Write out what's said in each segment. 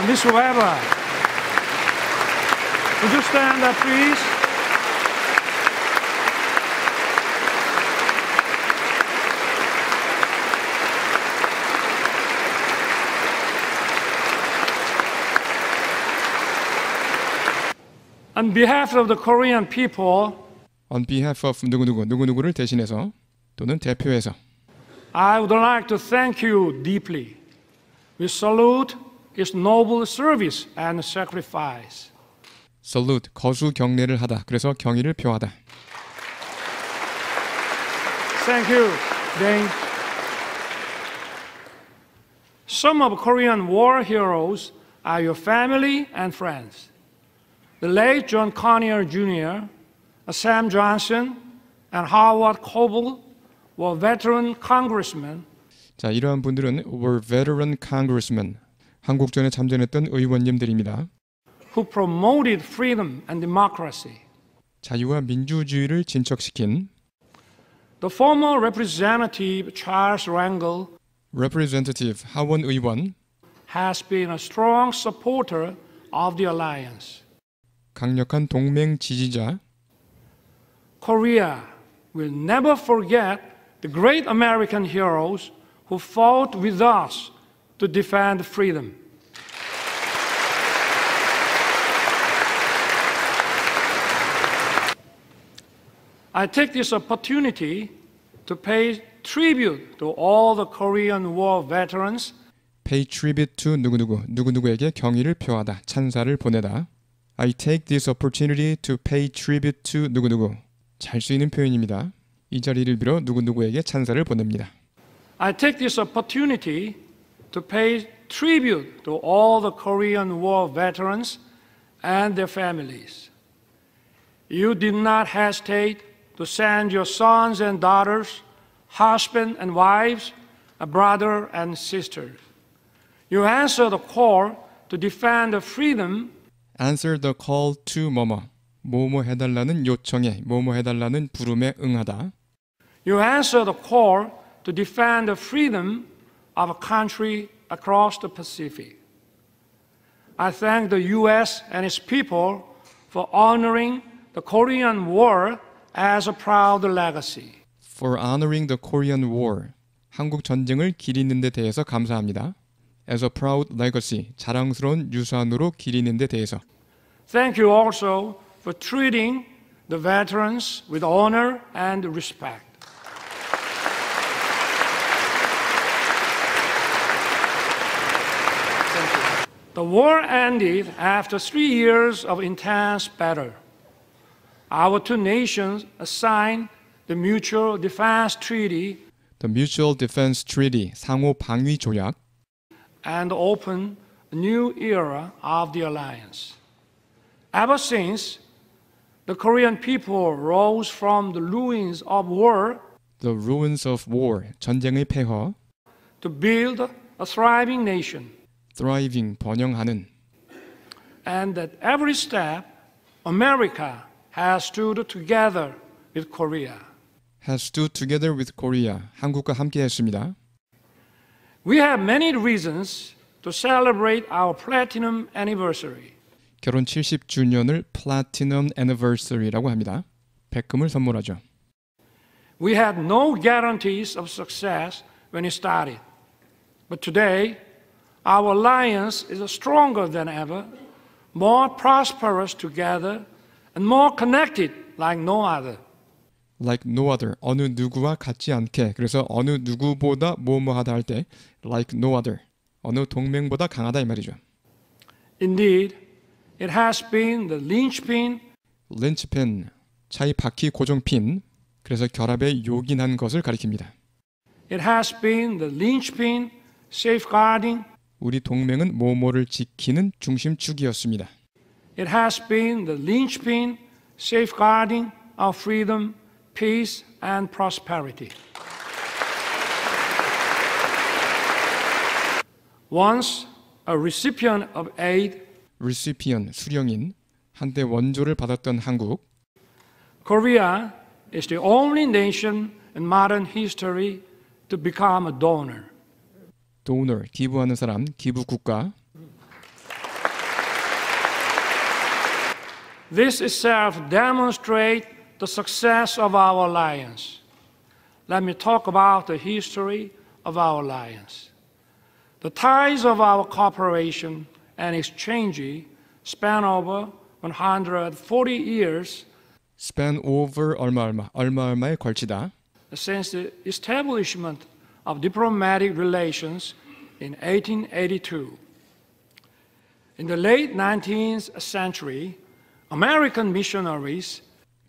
Now, Ms. Weber, would you stand up, please? On behalf of the Korean people, on behalf of 누구누구를 대신해서 또는 대표해서, I would like to thank you deeply. We salute his noble service and sacrifice. Salute, 거수 경례를 하다. 그래서 경의를 표하다. Thank you, Dane. Some of Korean war heroes are your family and friends. The late John Conyer Jr., Sam Johnson, and Howard Cobble were veteran congressmen. 자, 이러한 분들은 were veteran congressmen, 한국전에 참전했던 의원님들입니다. Who promoted freedom and democracy. 자유와 민주주의를 진척시킨. The former representative Charles Rangel, representative 하원 의원, has been a strong supporter of the alliance. 강력한 동맹 지지자. Korea will never forget the great American heroes who fought with us to defend freedom. I take this opportunity to pay tribute to all the Korean War veterans. Pay tribute to 누구누구에게 경의를 표하다, 찬사를 보내다. I take this opportunity to pay tribute to 누구누구. 잘 쓰이는 표현입니다. 이 자리를 빌어 누구누구에게 찬사를 보냅니다. I take this opportunity to pay tribute to all the Korean War veterans and their families. You did not hesitate to send your sons and daughters, husbands and wives, a brother and sisters. You answered the call to defend the freedom. Answer the call to 뭐뭐. 뭐뭐 해달라는 요청에, 뭐뭐 해달라는 부름에 응하다. You answer the call to defend the freedom of a country across the Pacific. I thank the U.S. and its people for honoring the Korean War as a proud legacy. For honoring the Korean War. 한국 전쟁을 기리는 데 대해서 감사합니다. As a proud legacy, 자랑스러운 유산으로 기리는 데 대해서. Thank you also for treating the veterans with honor and respect. Thank you. The war ended after 3 years of intense battle. Our two nations signed the Mutual Defense Treaty. The Mutual Defense Treaty, 상호 방위 조약. And open a new era of the alliance. Ever since, the Korean people rose from the ruins of war, the ruins of war, 전쟁의 폐허, to build a thriving nation, thriving, 번영하는, and at every step, America has stood together with Korea. Has stood together with Korea. 한국과 함께했습니다. We have many reasons to celebrate our platinum anniversary. 결혼 70주년을 platinum anniversary라고 합니다. 백금을 선물하죠. We had no guarantees of success when it started. But today, our alliance is stronger than ever, more prosperous together, and more connected like no other. Like no other, 어느 누구와 같지 않게. 그래서 어느 누구보다 뭐뭐하다 할 때 like no other, 어느 동맹보다 강하다 이 말이죠. Indeed, it has been the linchpin, linchpin, 차의 바퀴 고정핀. 그래서 결합에 요긴한 것을 가리킵니다. It has been the linchpin safeguarding, 우리 동맹은 뭐뭐를 지키는 중심축이었습니다. It has been the linchpin safeguarding our freedom, peace and prosperity. Once a recipient of aid, recipient, 수령인, 한때 원조를 받았던 한국. Korea is the only nation in modern history to become a donor. 도너, 기부하는 사람, 기부 국가. This itself demonstrates the success of our alliance. Let me talk about the history of our alliance. The ties of our cooperation and exchange span over 140 years. span over 얼마 걸치다. Since the establishment of diplomatic relations in 1882. In the late 19th century, American missionaries,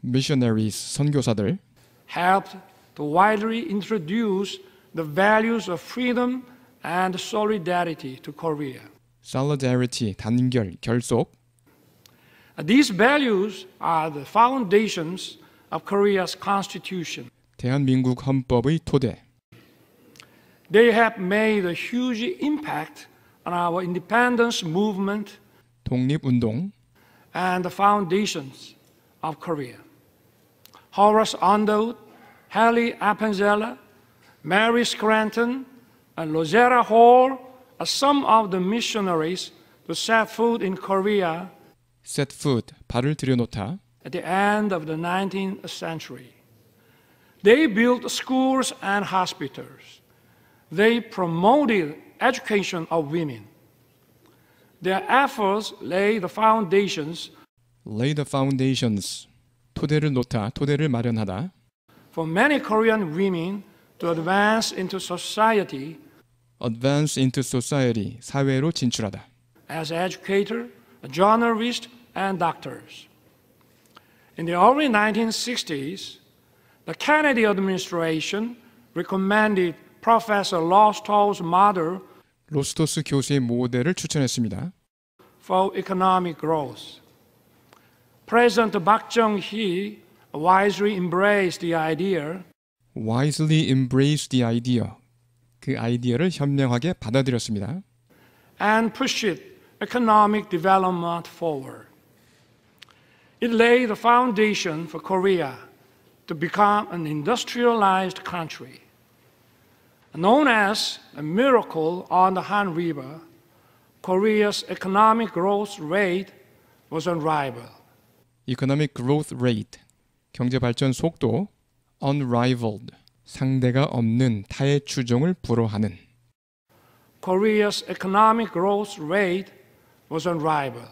선교사들, helped to widely introduce the values of freedom and solidarity to Korea. Solidarity, 단결, 결속. These values are the foundations of Korea's constitution. 대한민국 헌법의 토대. They have made a huge impact on our independence movement 독립운동 and the foundations of Korea. Horace Underwood, Halley Appenzeller, Mary Scranton, and Lozera Hall are some of the missionaries to set foot in Korea. Set foot, 발을 들여놓다. At the end of the 19th century. They built schools and hospitals. They promoted education of women. Their efforts laid the foundations. Lay the foundations. 토대를 놓다, 토대를 마련하다. For many Korean women to advance into society. Advance into society. 사회로 진출하다. As educator, a journalist, and doctors. In the early 1960s, the Kennedy administration recommended Professor Rostow's model. 로스토스 교수의 모델을 추천했습니다. For economic growth. President Park Chung Hee wisely embraced the idea. Wisely embraced the idea. 그 아이디어를 현명하게 받아들였습니다. And pushed economic development forward. It laid the foundation for Korea to become an industrialized country. Known as a miracle on the Han River, Korea's economic growth rate was unrivaled. Economic growth rate, 경제 발전 속도, unrivaled, 상대가 없는 타의 추종을 불허하는. Korea's economic growth rate was unrivaled.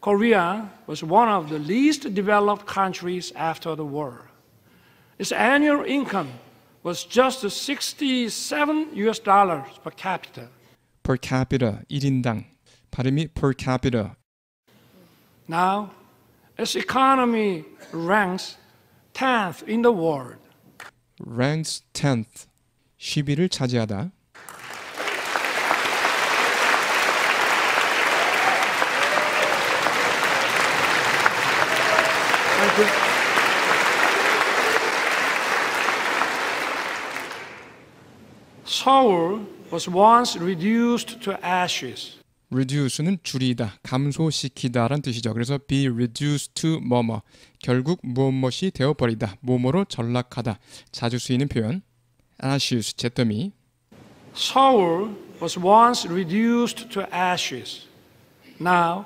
Korea was one of the least developed countries after the war. Its annual income was just $67 per capita. Per capita, 1인당. 발음이 per capita. Now, its economy ranks 10th in the world. Ranks 10th. 10위를 차지하다. Thank you. Seoul was once reduced to ashes. Reduce는 줄이다, 감소시키다란 뜻이죠. 그래서 be reduced to 뭐뭐, 결국 무엇이 되어버리다, 뭐뭐로 전락하다. 자주 쓰이는 표현, ashes, 잿더미. Seoul was once reduced to ashes. Now,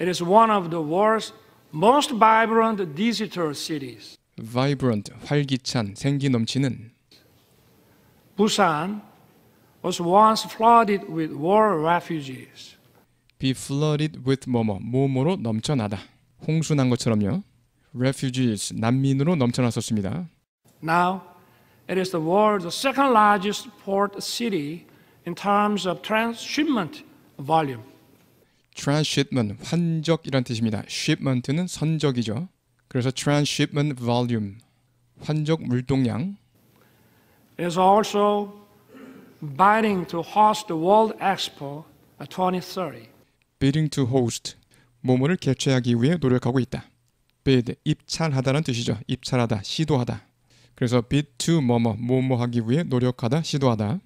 it is one of the world's most vibrant digital cities. Vibrant, 활기찬, 생기 넘치는. Busan was once flooded with war refugees. Be flooded with 뭐뭐, 뭐뭐로 넘쳐나다. 홍수난 것처럼요. Refugees, 난민으로 넘쳐났었습니다. Now, it is the world's second largest port city in terms of transshipment volume. Transshipment, 환적이란 뜻입니다. Shipment는 선적이죠. 그래서 transshipment volume, 환적 물동량. It is also bidding to host the World Expo at 2030. Bidding to host, 뭐뭐를 개최하기 위해 노력하고 있다. Bid, 입찰하다는 뜻이죠. 입찰하다, 시도하다. 그래서 bid to 뭐뭐, 뭐뭐하기 위해 노력하다, 시도하다.